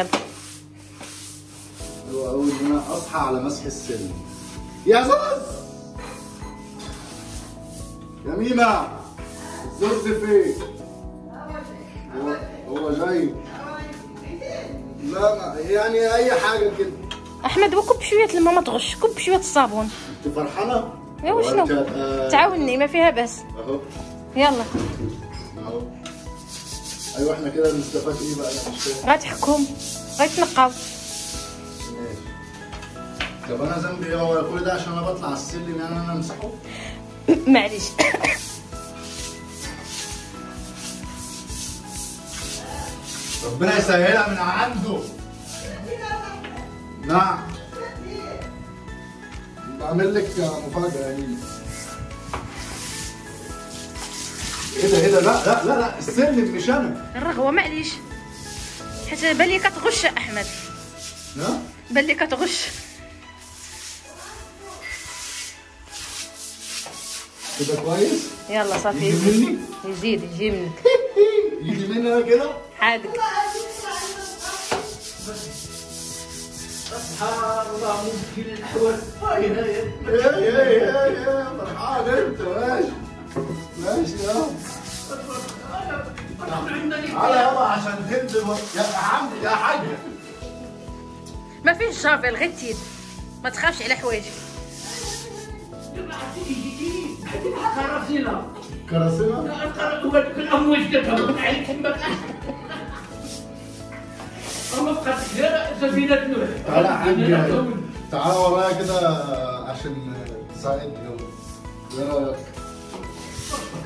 حلو قوي ان انا اصحى على مسح السلم. يا زوز! يا مينا! الزوز فين؟ هو جاي. لا يعني اي حاجه كده. احمد وكب شويه الماما تغش، كب شويه الصابون. انت فرحانه؟ ايوا شنو؟ تعاوني ما فيها باس. اهو. يلا. اهو. ايوا احنا كده بنستفاد ايه بقى؟ انا مش فاهم. غتحكم، غيتنقاو. طب انا ذنبي ايه هو كل ده عشان انا بطلع على السلم يعني انا امسحه؟ معليش. ربنا يسهلها من عنده. نعم. بعمل لك مفاجأة يا نيلي. ايه ده ايه ده؟ لا لا لا لا السلم مش انا. الرغوة معليش. حيت بالي كتغش يا احمد. ها؟ بالي كتغش. كده كويس؟ يلا صافي يزيد يزيد يجي منك. يجي منها كده؟ حادق. سبحان الله ممكن الاحوال. ايه فرحان انت ماشي ماشي على يابا عشان تنزل يا عمي يا حاجة ما فيش شافل غير تيد ما تخافش على حوايجك. كراسينا كراسينا وهذوك الامواج دابا على تماك اما بقات غير سفينه نوح. تعال عندي تعال ورايا كده عشان تساعد دابا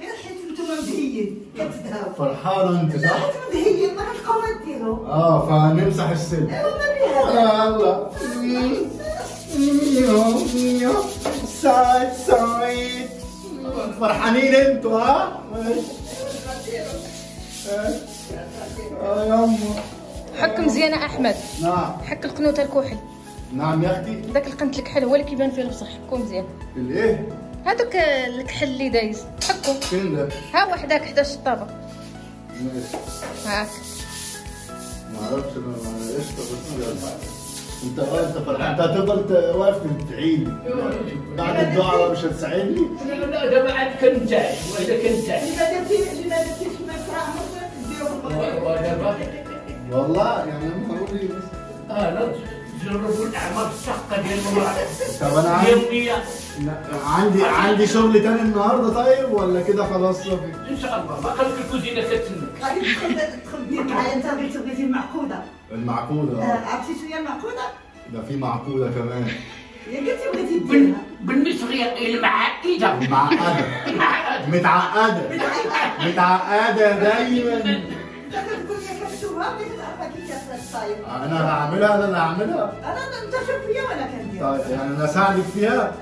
غير حيت انتم مدهيين كتذهبوا. فرحانة انت صح؟ حيت مدهيين ما كتبقاو ما ديرو. فنمسح السلم. ايوا ما بها. يلا ميو ميو سعيد سعيد. فرحانين انتوا ها؟ حك مزيانه احمد. نعم حك القنوطه الكحل. نعم يا اختي داك القنت الكحل هو اللي كيبان فيه البصر. حكو مزيان الايه هذاك الكحل اللي دايز حكو فين ده؟ ها هو حداك حدا الشطابه. ماشي هاك ما عرفتش انا ايش طبطت. انت انت فرحان انت هتفضل واقف تعيني بعد الدعاء مش هتساعدني. لا دابا عاد كنتعي واذا كنتعي لما درتيش مسرح والله يعني ما قولي لا جربوا الاعمال الشاقه ديال المراه. طب انا عندي شغل ثاني النهارده طيب ولا كده خلاص صافي؟ ان شاء الله ما قالك الكوزينه كتسنك. غادي تخدمي معايا انت بغيتي المعقوده. المعقوده عرفتي شنو هي المعقوده؟ ده في معقوده كمان يا كنتي بغيتي ديرها بالمصريه المعقده المعقده متعقده متعقده دايما. انا هعملها انا اللي هعملها. انا انت شوف فيها ولا كنديرها؟ طيب يعني انا اساعدك فيها؟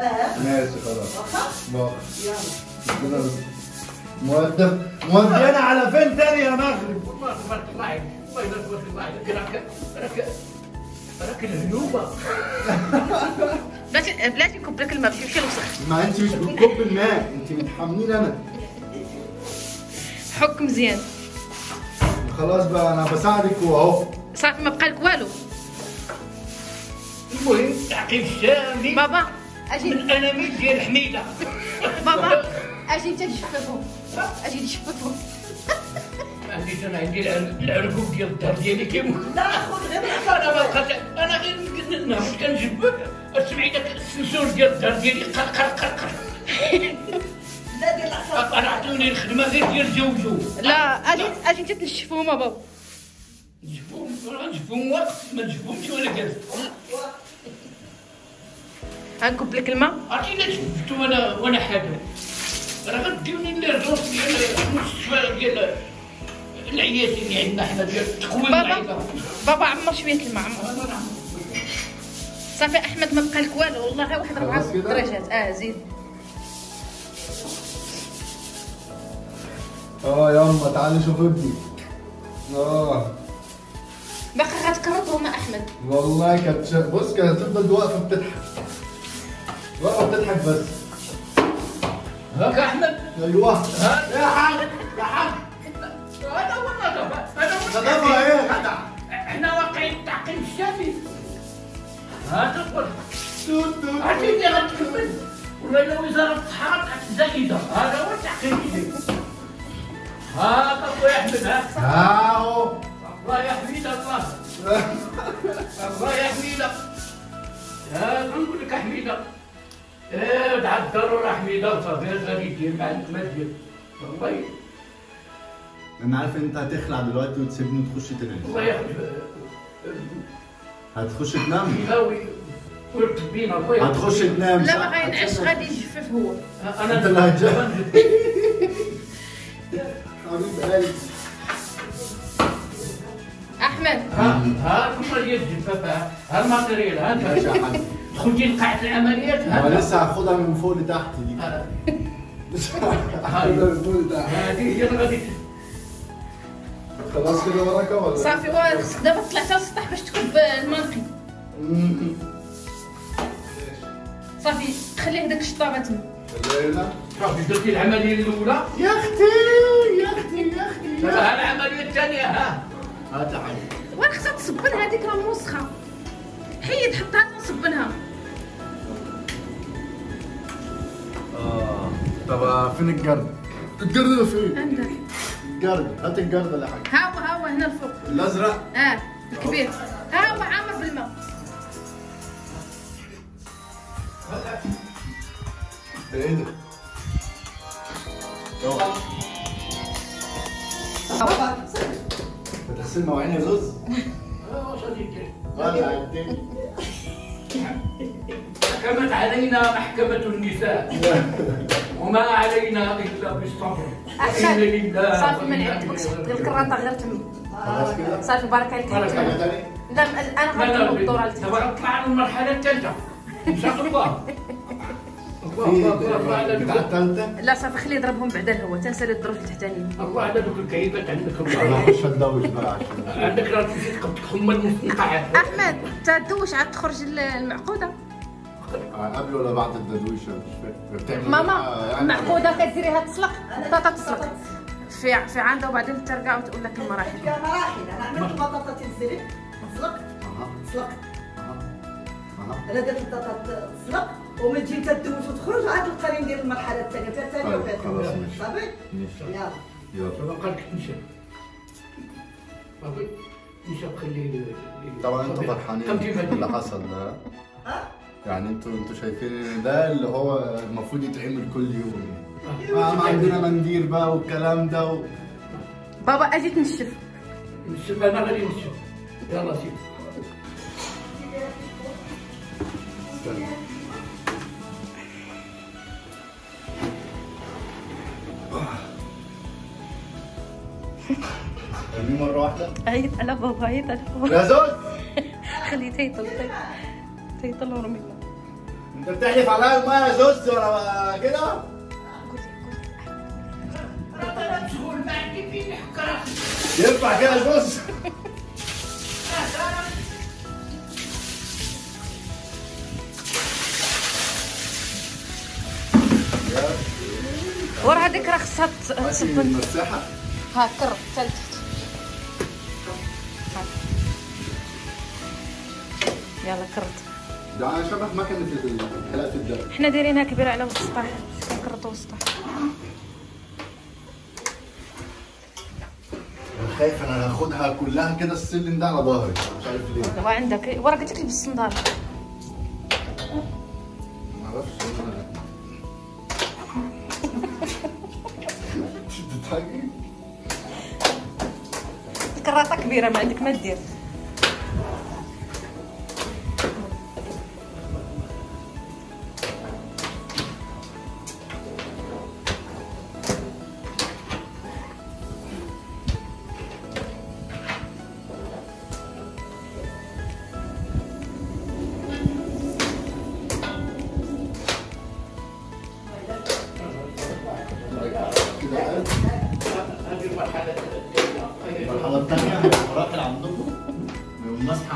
ماشي خلاص. واخا؟ يلا مودف مودينا على فين تاني يا مغرب؟ الله تبارك الله عليك الله يبارك الله عليك راك الهنوبه. بلاتي نكب لك الماء ماشي الوسخ. ما انت مش بتكب الماء انت بتحملين انا. حك مزيان خلاص بقى انا بساعدك واهو صافي ما بقالك والو. المهم تعقيب شامل بابا اجي من الاناميل ديال حميده. بابا اجي انت تشففهم اجي نشففهم. ما عنديش انا عندي العرقوب ديال الظهر ديالي كيموت. لا خذ غير انا ما بقاش انا غير نهبط كنجبد سمعي داك السنسور ديال الظهر ديالي قرقرقرقر. لا ديال العصا انا عطوني الخدمه غير ديال جوجو. لا اجي انت تنشفهم بابا. نشفهم نشفهم وقت ما نشفهمش ولا كذا. هنكب لك الماء. عرفتي الا شفت وانا حاده راه غديوني للروس ديال المستشفى ديال العيادة اللي عندنا حنا ديال التقويم. بابا عمر شويه الماء عمر. صافي احمد ما بقى لك والو والله غير واحد 4 درجات. زيد. يما تعالي شوف ابني. باقي غتكرطو مع احمد والله. بص كتفضل واقفه بتضحك واقفه بتضحك بس. هاك احمد. ايوا ها يا حاج يا حاج. هذا هو النظام. هذا هو النظام. احنا واقعين التعقيم الشافي. هذا هو النظام. عرفتي غتكمل ولا الا وزاره الصحه تاع الزائده. هذا هو التعقيم ديالي. هاك خويا احمد. ها هو الله يحمينا الله. الله يحمينا. نقول لك حميده. بعد الضروره حميده وصافي غادي دير ما عندك ما دير. والله انا عارف انت هتخلع دلوقتي وتسيبني وتخش تنام. الله يحميك. هتخش تنام؟ غاوي وربينا خويا. هتخش تنام؟ لا ما غينعش غادي يجفف هو. انا اللي هتجفف. حبيب قلبي. احمد ها كل ريال جفافها، ها الماتيريال، ها انت تخرجي لقاعة العمليات. لسه هاخدها من فوق لتحت دي. هذه هي اللي غادي خلاص كده وراك ولا صافي. دابا طلعت للسطح باش تكب المنقي. صافي خلي هذاك الشطابه تما. لا شوفي درتي العمليه الاولى يا اختي يا اختي يا اختي. دابا ها العمليه الثانيه. ها تعالي وين خصها تصبن هذيك راه موسخه. حيد حطها ونصبنها. دابا فين القرد؟ القرد فين؟ عندك القرد. هات القرد ولا حاجه. ها هو هنا الفوق الازرق. الكبير. ها هو عامر بالماء. ايه ده؟ بتغسل مواعين يا زوز؟ واش غادي يدير؟ غادي يدير. حكمت علينا محكمة النساء وما علينا إلا بالصبر. إن لله. صافي من عندك الكرانطة غير تمي. صافي بارك عليك. لا أنا غنكمل الدورة الثانية. دابا غنطلع للمرحلة الثالثة. مشاقلبة. الله على دوك. لا صافي خليه يضربهم بعدا الهوا تنسالي الظروف التحتانيه. الله على دوك الكعيبات عندك. الله شاده وجباعه عندك راه تخمل نص القاعه. احمد تدوش عاد تخرج المعقوده قبل ولا بعد التدويشه مش فاهم. ماما المعقوده كديريها تسلق بطاطا تسلق في عندها وبعدين ترجع وتقول لك المراحل. فيها مراحل. انا عملت بطاطا تتسلق تسلق تسلق. انا درت البطاطا تسلق ومن تجي تدوز وتخرج عاد تلقاني ندير المرحله الثانيه حتى الثانيه وفات. صافي يلا يلا بقى لك نشا. صافي نشا خلي. طبعا انتوا فرحانين اللي حصل ده. يعني انتوا شايفين ده اللي هو المفروض يتعمل كل يوم. ما عندنا منديل بقى والكلام ده بابا اجي تنشف. نشف انا غادي نشف. يلا سيدي استنى. خليه مرة واحدة. عيط على بابا عيط على بابا. يا زوز خليه تيطل تيطل ورمي له. أنت بتحلف عليا الماء يا زوز ولا كده؟ قولي أنا مشغول ما عندي فين نحك راسي. ينفع كده يا زوز؟ ورا هذيك راه خصها تصبن المساحة. ها كرب حتى لتحت. يلا كرت. دا شبه ما كانت الحلقة الدار. حنا دايرينها كبيرة على وسط السطح، كنكرطو وسط السطح. خايف انا ناخدها كلها كده السلم ده على ظهري، مش عارف ليه. دابا عندك ورا كتلبس الصندال. ما عرفتش انا. الكراطة كبيرة ما عندك ما دير.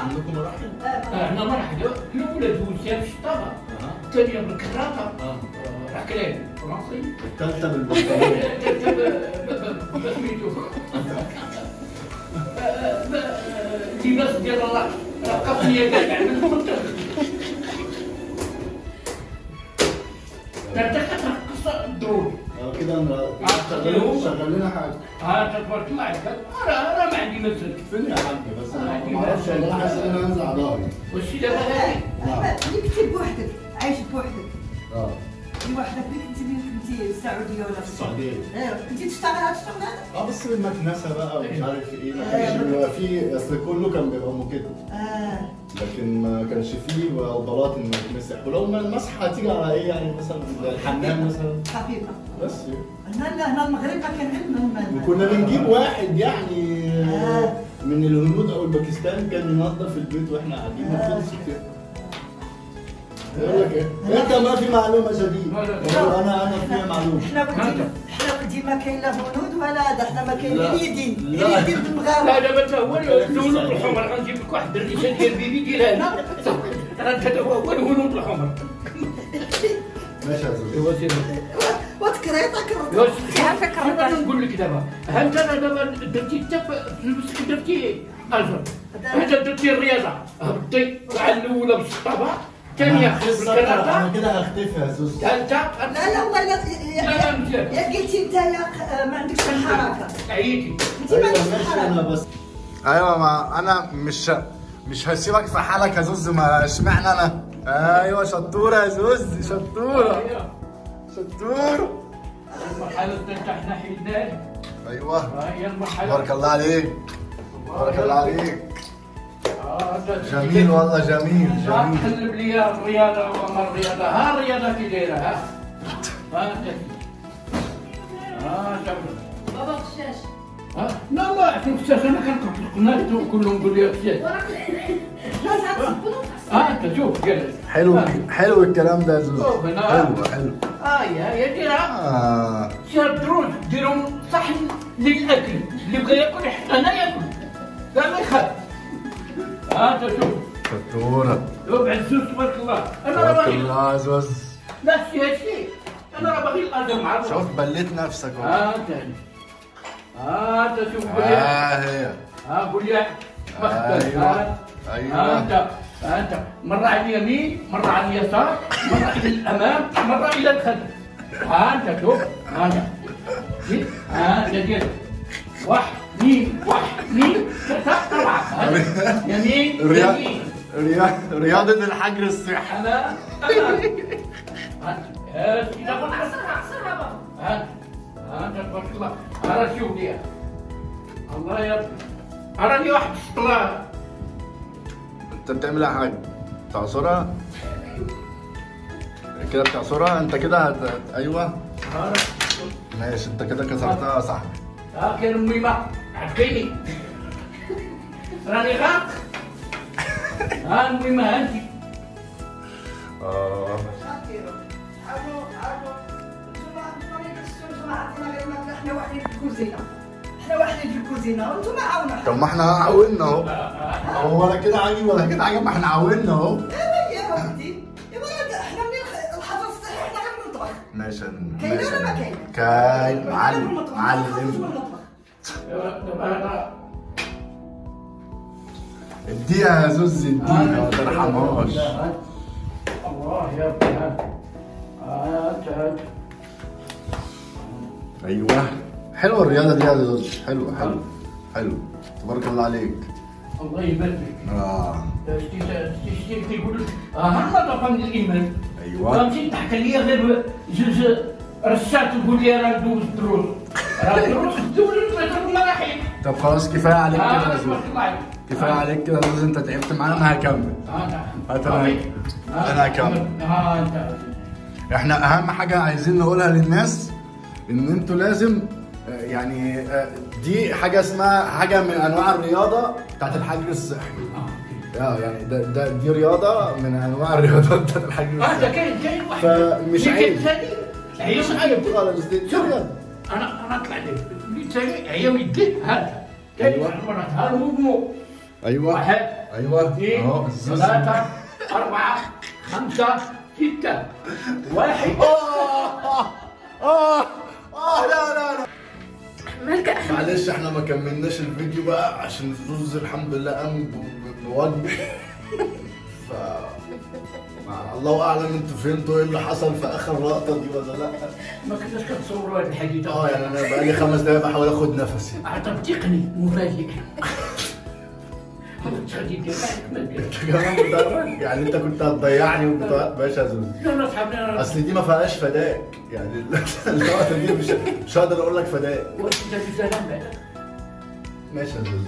عندكم مراحل؟ عندنا مراحل، الأولى دوزها في الشطابة، الثانية بالكراطة، العكران فرنسي، الثالثة بالبرتقال، الثالثة بسميتو اللباس ديال الراجل، بقى فيا كاع من المنطقة ترتقى قصة الدروب كده شغال لنا حاجه. تبارك الله عليك، راه ما عندي ما تسلك فيني يا حبيبي، بس انا ما عرفتش انا حاسس ان انا نزع ظهري. واش دابا هادي؟ اللي كنتي بوحدك، عايش بوحدك. بوحدك اللي كنتي في السعوديه ولا في السعوديه؟ كنتي تشتغل هاد الشغل هذا؟ بس المكنسه بقى ومش عارف ايه، ما كانش في اصل كله كان بيبقى مكتب. لكن ما كانش فيه عضلات انه يتمسح، ولو ما المسحه هتيجي على ايه يعني، مثلا الحمام مثلا خفيفه بس هنا المغرب ما كان عندنا، وكنا بنجيب واحد يعني من الهنود او الباكستان كان ينظف البيت واحنا قاعدين خالص كده. يقول لك ايه؟ انت ما في معلومه جديده، انا فيها معلومه. احنا ودي ما كاين لا هنود ولا هذا، احنا ما كاين اليدين بالمغاربه. لا دابا حتى هو الهنود الحمر، غنجيب لك واحد الريشه ديال بيبي ديالها هنا، هذا هو الهنود الحمر. ماشي يا زوز. وتكريطك عافاك الرباط. نقول لك دابا، ها انت دابا درتي حتى في المسك درتي اجر، حتى درتي الرياضه، هبطي كاع الاولى بالشطابه، الثانيه بالكراطه. انا كده هختفي يا زوز. انت لا والله يا قلتي نتايا ما عندكش الحركه. عييتي. انت ما عندكش الحركه. ايوا ما انا مش هسيبك في حالك يا زوز، ما اشمعنى انا؟ ايوا شطوره يا زوز، شطوره. شطور. المرحلة الثالثة احنا حيدناها. ايوه هي المرحلة. بارك الله عليك، بارك الله عليك. جميل والله، جميل جميل. تقلب لي الرياضة وما الرياضة، ها الرياضة كي دايرة، ها شوف بابا خشاش. لا ما عرفتش خشاش، انا كنقول كلهم يقول لي خشاش. وراك انت شوف جالس. حلو حلو الكلام ده يا زوز، حلو حلو. يا ديرها شهر دروج، ديرهم صحن للاكل، اللي بغى ياكل حتى انا ياكل، لا ما يخاف. انت شوف شطوره. وبعد زوز تبارك الله، انا راه باغي الله زوز. لا شي انا راه باغي الارض مع الرجل. شوف بليت نفسك والله. انت انت شوف قول لي. هي قول لي ايوه ايوه. انت مره على اليمين، مره على اليسار، مره الى الامام، مره الى الخلف. انت شوف انت دير واحد اثنين واحد اثنين ثلاثه اربعه، يمين يمين. رياضه الحجر الصحي. انا اذا كنت حصرها بابا. انت تبارك الله، راه شوف ليها الله يا راني واحد الشطره. انت بتعملها حاجه تعصرها كده، بتعصرها انت كده ايوه ماشي، انت كده كسرتها يا صاحبي. كان امي ما عتقيني راني غلط. امي ما هانتي. شاطيره عرفوا انتوما عطينا غير ماكله، حنا واحدين في الكوزينه، احنا واحدين في الكوزينه وانتم عاونا. طب ما احنا عاونا اهو، هو ولا كده عاجب ولا كده عاجب، ما احنا عاونا اهو. يا ودي ايوا احنا منين الحضر الصحي احنا غير في المطبخ. ماشي كاين ولا ما كاين؟ كاين معلم معلم. اديها يا زوز اديها ما ترحمهاش. الله يا ربي. ايوه حلوه الرياضه دي يا زوز، حلوه حلوه حلوه تبارك الله عليك. الله يبارك فيك. شتي كيقول لك النظافه من الايمان. ايوه غتمشي تحكي لي غير جوج رشات تقول لي راه دوز الدروج، راه الدروج دوز المراحل. طب خلاص كفايه عليك كده يا زوز، كفايه عليك كده يا زوز، انت تعبت معانا. انا هكمل، انا هكمل. احنا اهم حاجه عايزين نقولها للناس ان انتوا لازم يعني دي حاجه اسمها حاجه من انواع الرياضه بتاعت الحجر الصحي. يعني دي رياضه من انواع الرياضات بتاعت الحجر الصحي. كاين واحد فمش عيب، مش عيب خالص. انا طلع لي اللي تاني هي ويديه. هذا كاين واحد المرات ها الموفمون ايوه واحد ايوه اثنين ثلاثة أربعة خمسة ستة واحد. لا لا لا مالك يا احمد؟ معلش احنا ما كملناش الفيديو بقى عشان الزوز الحمد لله قام بوجبه. ف الله اعلم انتوا فهمتوا ايه اللي حصل في اخر لقطه دي ولا لا؟ ما كناش كنصوروا الحاجات دي. يعني انا بقى لي 5 دقايق بحاول اخد نفسي. عطب تقني مفاجئ. يعني انت كنت هتضيعني وباشا زوز. اصل دي ما فيهاش فداك، يعني اللقطه دي مش هقدر اقول لك فداك. ماشي يا زوز.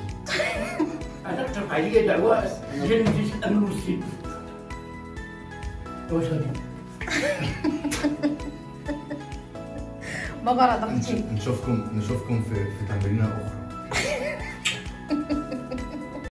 انا اكتب عليا دعوات جن مفيش امن وسلم. ما بعرف نشوفكم في تمرينه اخرى.